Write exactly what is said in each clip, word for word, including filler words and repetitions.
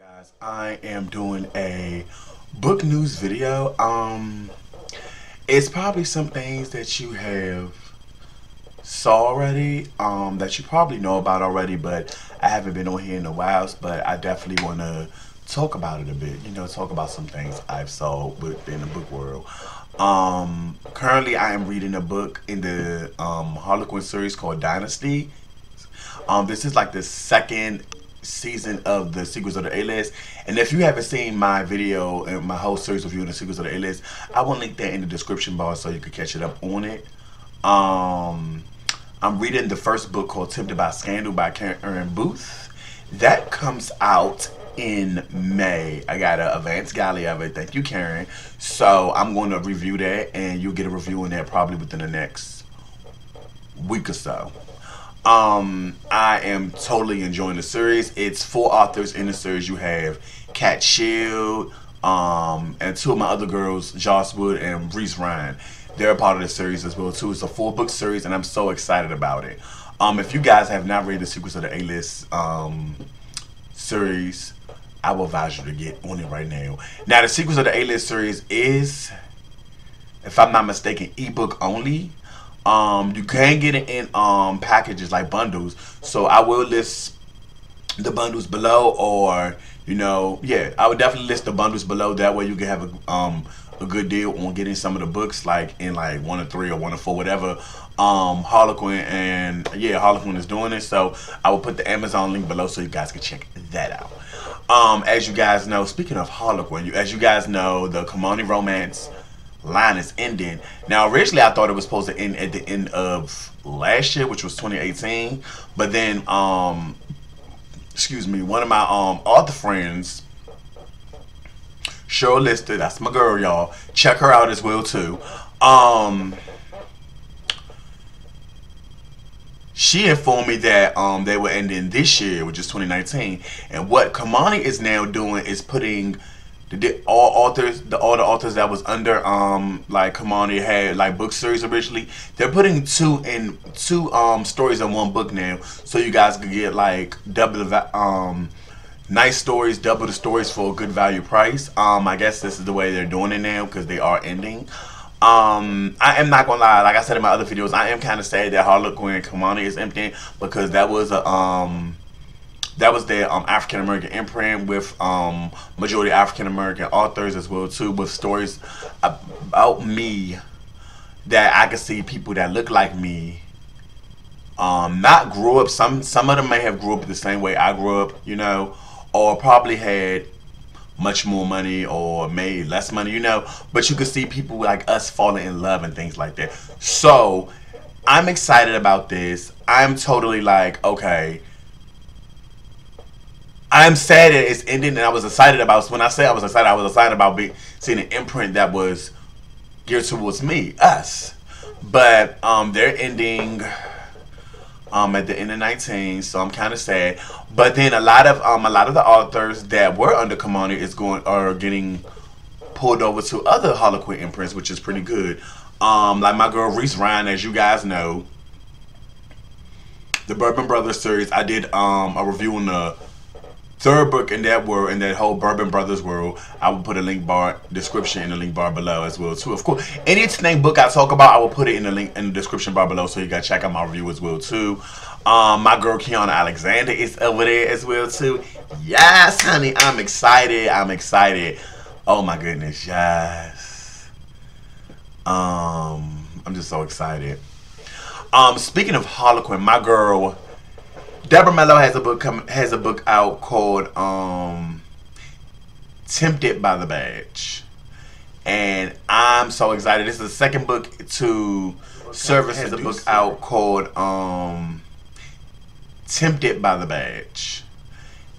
Guys, I am doing a book news video. Um, it's probably some things that you have saw already, um, that you probably know about already, but I haven't been on here in a while, but I definitely want to talk about it a bit, you know, talk about some things I've saw within the book world. Um, currently I am reading a book in the um, Harlequin series called Dynasty. Um, this is like the second season of the Secrets of the A-List, and if you haven't seen my video and my whole series review of the Secrets of the A-List, I will link that in the description bar so you can catch it up on it. um I'm reading the first book called Tempted by Scandal by Karen Booth. That comes out in May. I got an advanced galley of it, thank you Karen, so I'm going to review that and you'll get a review on that probably within the next week or so. Um, I am totally enjoying the series. It's four authors in the series. You have Cat Shield, um, and two of my other girls, Joss Wood and Reese Ryan. They're a part of the series as well too. It's a four book series and I'm so excited about it. Um, if you guys have not read the Secrets of the A-List um, series, I will advise you to get on it right now. Now the Secrets of the A-List series is, if I'm not mistaken, ebook only. Um, you can get it in um, packages like bundles, so I will list the bundles below, or you know, yeah, I would definitely list the bundles below. That way, you can have a um, a good deal on getting some of the books, like in like one or three or one or four, whatever. Um, Harlequin and yeah, Harlequin is doing it, so I will put the Amazon link below so you guys can check that out. Um, as you guys know, speaking of Harlequin, you, as you guys know, the Kimani Romance line is ending. Now originally I thought it was supposed to end at the end of last year, which was twenty eighteen, but then um excuse me, one of my um author friends, Cheryl Lister, that's my girl y'all, check her out as well too, um she informed me that um they were ending this year, which is twenty nineteen, and what Kimani is now doing is putting Did all authors, the all the authors that was under um like Kimani had like book series originally, they're putting two in two um stories in one book now, so you guys can get like double the um nice stories, double the stories for a good value price. Um, I guess this is the way they're doing it now because they are ending. Um, I am not gonna lie, like I said in my other videos, I am kind of sad that Harlequin and Kimani is emptying, because that was a um. That was their um, African American imprint with um, majority African American authors as well too, with stories about me that I could see people that look like me um, not grew up. Some some of them may have grew up the same way I grew up, you know, or probably had much more money or made less money, you know. But you could see people like us falling in love and things like that. So I'm excited about this. I'm totally like, okay. I'm sad that it's ending, and I was excited about. When I say I was excited, I was excited about being, seeing an imprint that was geared towards me, us. But um, they're ending um, at the end of nineteen, so I'm kind of sad. But then a lot of um, a lot of the authors that were under Kimani is going are getting pulled over to other Harlequin imprints, which is pretty good. Um, like my girl Reese Ryan, as you guys know, the Bourbon Brothers series. I did um, a review on the third book in that world, in that whole Bourbon Brothers world. I will put a link bar description in the link bar below as well too. Of course, anything book I talk about, I will put it in the link in the description bar below, so you gotta check out my review as well too. Um, my girl Keanu Alexander is over there as well too. Yes, honey, I'm excited. I'm excited. Oh my goodness, yes. Um, I'm just so excited. Um, speaking of Harlequin, my girl Deborah Mello has a book come, has a book out called um, Tempted by the Badge, and I'm so excited. This is the second book to Service has a book out called um, Tempted by the Badge,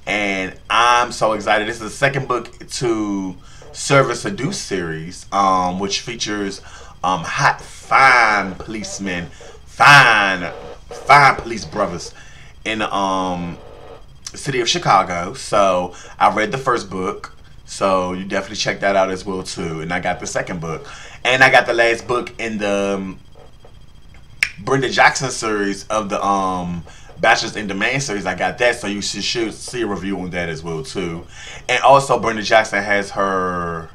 and I'm so excited. This is the second book to Service Seduce series, um, which features um, hot, fine policemen, fine, fine police brothers in the um, city of Chicago. So I read the first book, so you definitely check that out as well too. And I got the second book, and I got the last book in the um, Brenda Jackson series of the um, Bachelor's in the Main series, I got that, so you should, should see a review on that as well too. And also Brenda Jackson has her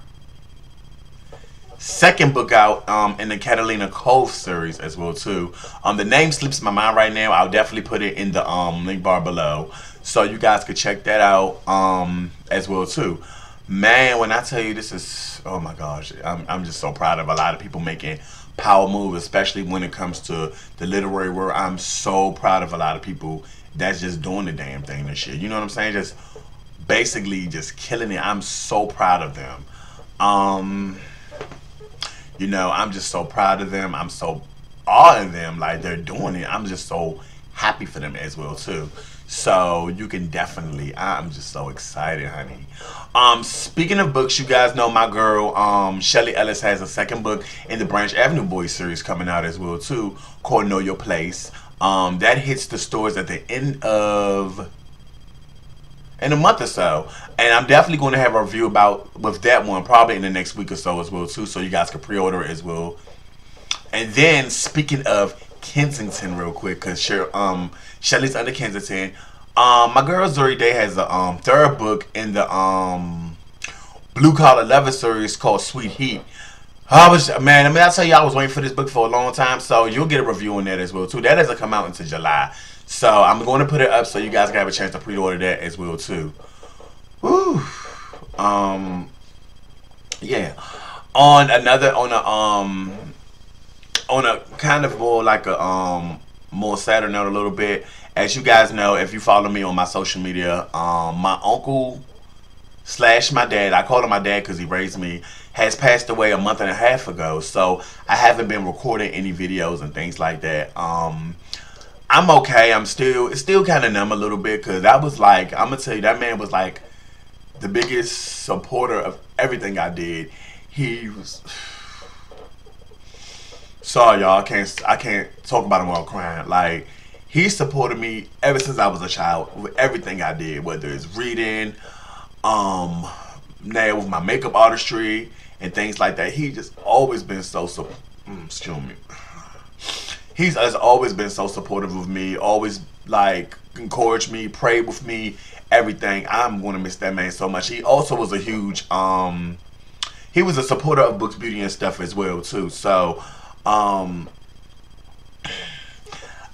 second book out um, in the Catalina Cove series as well too. Um, the name slips my mind right now. I'll definitely put it in the um, link bar below, so you guys could check that out um, as well too. Man, when I tell you this is, oh my gosh, I'm, I'm just so proud of a lot of people making power moves, especially when it comes to the literary world. I'm so proud of a lot of people that's just doing the damn thing this year. You know what I'm saying? Just basically just killing it. I'm so proud of them. Um, you know, I'm just so proud of them. I'm so awed of them, like they're doing it. I'm just so happy for them as well too. So you can definitely, I'm just so excited, honey. Um, speaking of books, you guys know my girl, um, Shelly Ellis has a second book in the Branch Avenue Boys series coming out as well too, called Know Your Place. Um, that hits the stores at the end of, in a month or so. And I'm definitely going to have a review about, with that one, probably in the next week or so as well too, so you guys can pre-order it as well. And then, speaking of Kensington real quick, because um, Shelly's under Kensington. Um, my girl Zuri Day has a um, third book in the um, Blue Collar Leather series called Sweet Heat. I was, man, I mean, I tell you, I was waiting for this book for a long time, so you'll get a review on that as well too. That doesn't come out until July, so I'm going to put it up so you guys can have a chance to pre-order that as well too. Woo. Um, yeah. On another, on a um. on a kind of more like a um more sadder note a little bit, as you guys know, if you follow me on my social media, um my uncle slash my dad, I call him my dad because he raised me, has passed away a month and a half ago, so I haven't been recording any videos and things like that. um I'm okay. I'm still, it's still kind of numb a little bit, because I was like, I'm gonna tell you, that man was like the biggest supporter of everything I did. He was sorry, y'all. I can't. I can't talk about him while crying. Like, he supported me ever since I was a child with everything I did, whether it's reading, um, now with my makeup artistry and things like that. He just always been so. so excuse me. He's has always been so supportive of me. Always like encouraged me, prayed with me, everything. I'm gonna miss that man so much. He also was a huge. Um, he was a supporter of Books Beauty and Stuff as well too. So. Um,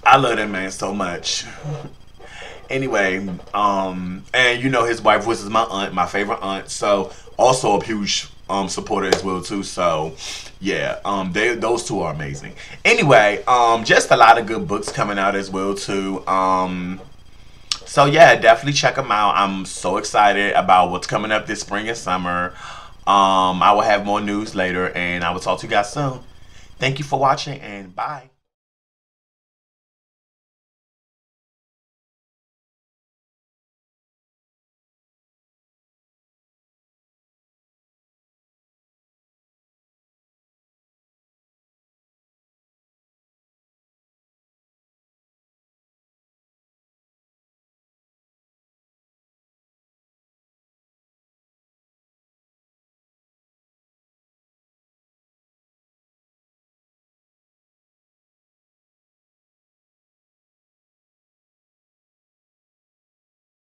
I love that man so much. Anyway, um, and you know his wife, which is my aunt, my favorite aunt, so also a huge um supporter as well too. So yeah, um, they those two are amazing. Anyway, um, just a lot of good books coming out as well too. Um, so yeah, definitely check them out. I'm so excited about what's coming up this spring and summer. Um, I will have more news later, and I will talk to you guys soon. Thank you for watching, and bye.